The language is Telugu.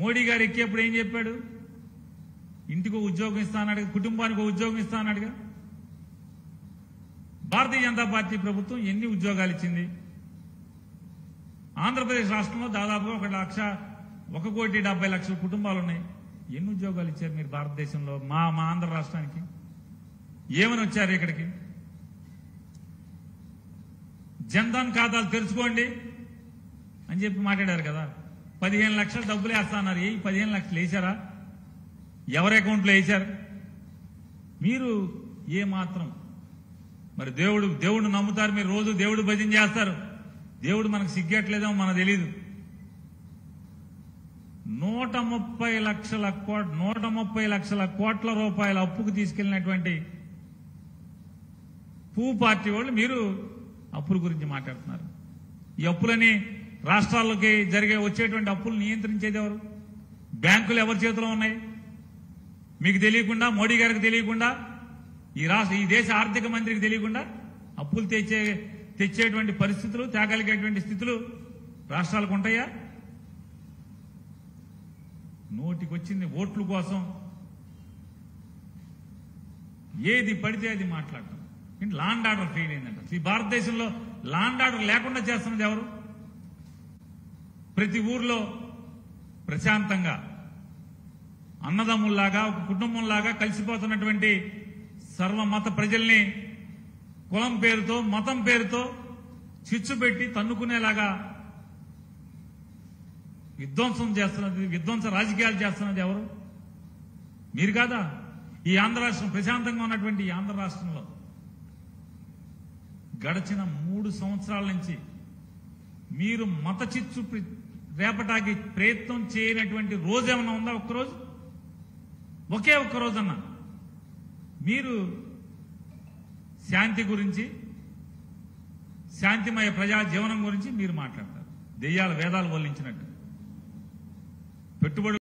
మోడీ గారు ఎక్కేప్పుడు ఏం చెప్పాడు? ఇంటికో ఉద్యోగం ఇస్తా అన్నాడు, కుటుంబానికి ఉద్యోగం ఇస్తా అన్నాడు. భారతీయ జనతా పార్టీ ప్రభుత్వం ఎన్ని ఉద్యోగాలు ఇచ్చింది? ఆంధ్రప్రదేశ్ రాష్ట్రంలో దాదాపుగా 1,70,00,000 కుటుంబాలు ఉన్నాయి. ఎన్ని ఉద్యోగాలు ఇచ్చారు మీరు భారతదేశంలో? మా ఆంధ్ర రాష్ట్రానికి ఏమని వచ్చారు ఇక్కడికి? జన్ధన్ ఖాతాలు తెరుచుకోండి అని చెప్పి మాట్లాడారు కదా. 15,00,000 డబ్బులు వేస్తా అన్నారు. 15,00,000 వేశారా? ఎవరి అకౌంట్లో వేశారు? మీరు ఏమాత్రం మరి దేవుడు నమ్ముతారు మీరు, రోజు దేవుడు భజన చేస్తారు. దేవుడు మనకు సిగ్గట్లేదేమో మనకు తెలీదు. 130,00,00,000 రూపాయల అప్పుకు తీసుకెళ్లినటువంటి పార్టీ వాళ్ళు మీరు అప్పుల గురించి మాట్లాడుతున్నారు. ఈ అప్పులని రాష్ట్రాల్లోకి వచ్చేటువంటి అప్పులు నియంత్రించేది ఎవరు? బ్యాంకులు ఎవరి చేతిలో ఉన్నాయి? మీకు తెలియకుండా, మోడీ గారికి తెలియకుండా, ఈ దేశ ఆర్థిక మంత్రికి తెలియకుండా అప్పులు తెచ్చేటువంటి పరిస్థితులు, తేగలిగేటువంటి స్థితులు రాష్ట్రాలకు ఉంటాయా? నోటికొచ్చింది ఓట్ల కోసం ఏది పడితే అది మాట్లాడటం. లాండ్ ఆర్డర్ ఫెయిల్ అయిందంట. ఈ భారతదేశంలో లాండ్ ఆర్డర్ లేకుండా చేస్తున్నది ఎవరు? ప్రతి ఊర్లో ప్రశాంతంగా అన్నదమ్ముల్లాగా ఒక కుటుంబంలాగా కలిసిపోతున్నటువంటి సర్వమత ప్రజల్ని కులం పేరుతో మతం పేరుతో చిచ్చు పెట్టి తన్నుకునేలాగా విధ్వంస రాజకీయాలు చేస్తున్నది ఎవరు? మీరు కాదా? ఈ ఆంధ్ర రాష్ట్రం, ప్రశాంతంగా ఉన్నటువంటి ఈ ఆంధ్ర రాష్ట్రంలో గడిచిన 3 సంవత్సరాల నుంచి మీరు మత చిచ్చు రేపటాకి ప్రయత్నం చేయనటువంటి రోజు ఏమన్నా ఉందా? ఒక్కరోజు, ఒకే ఒక్కరోజన్నా మీరు శాంతి గురించి, శాంతిమయ ప్రజా జీవనం గురించి మీరు మాట్లాడతారు. దెయ్యాల వేదాలు వల్లించినట్టు పెట్టుబడి